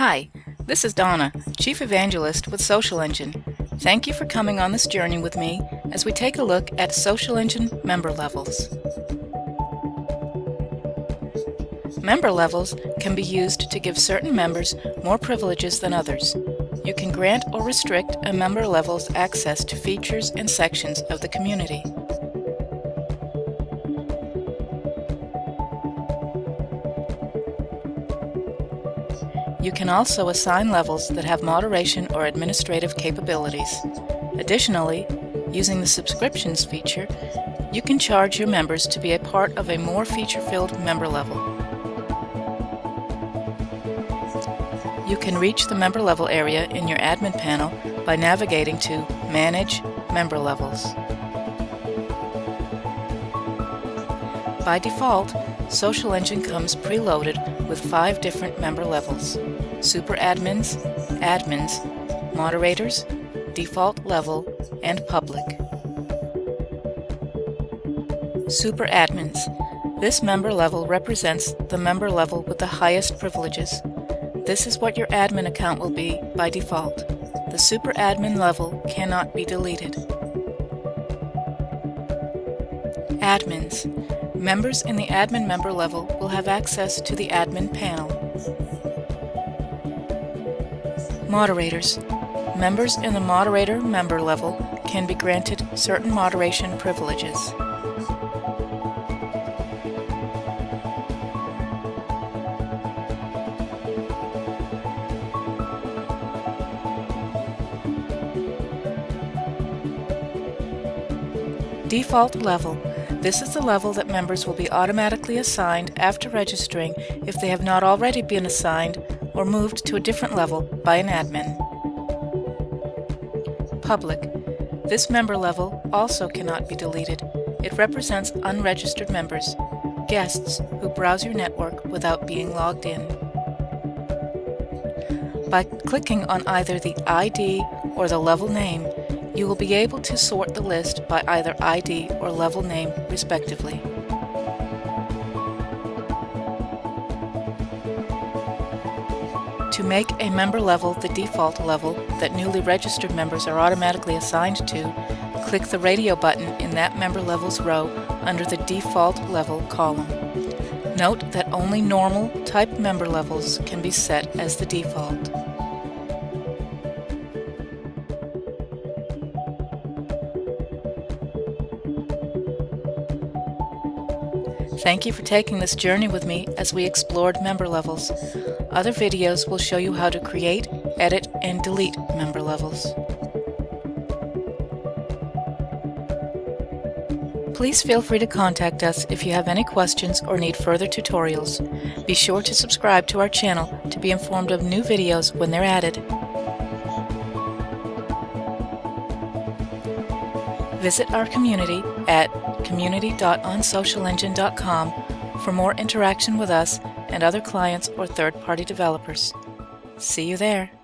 Hi, this is Donna, Chief Evangelist with Social Engine. Thank you for coming on this journey with me as we take a look at Social Engine member levels. Member levels can be used to give certain members more privileges than others. You can grant or restrict a member level's access to features and sections of the community. You can also assign levels that have moderation or administrative capabilities. Additionally, using the subscriptions feature, you can charge your members to be a part of a more feature-filled member level. You can reach the member level area in your admin panel by navigating to Manage Member Levels. By default, Social Engine comes preloaded with 5 different member levels: Super Admins, Admins, Moderators, Default Level, and Public. Super Admins. This member level represents the member level with the highest privileges. This is what your admin account will be by default. The Super Admin level cannot be deleted. Admins. Members in the admin member level will have access to the admin panel. Moderators. Members in the moderator member level can be granted certain moderation privileges. Default level. This is the level that members will be automatically assigned after registering if they have not already been assigned or moved to a different level by an admin. Public. This member level also cannot be deleted. It represents unregistered members, guests who browse your network without being logged in. By clicking on either the ID or the level name, you will be able to sort the list by either ID or level name, respectively. To make a member level the default level that newly registered members are automatically assigned to, click the radio button in that member level's row under the Default Level column. Note that only normal type member levels can be set as the default. Thank you for taking this journey with me as we explored member levels. Other videos will show you how to create, edit, and delete member levels. Please feel free to contact us if you have any questions or need further tutorials. Be sure to subscribe to our channel to be informed of new videos when they're added. Visit our community at community.onsocialengine.com for more interaction with us and other clients or third-party developers. See you there!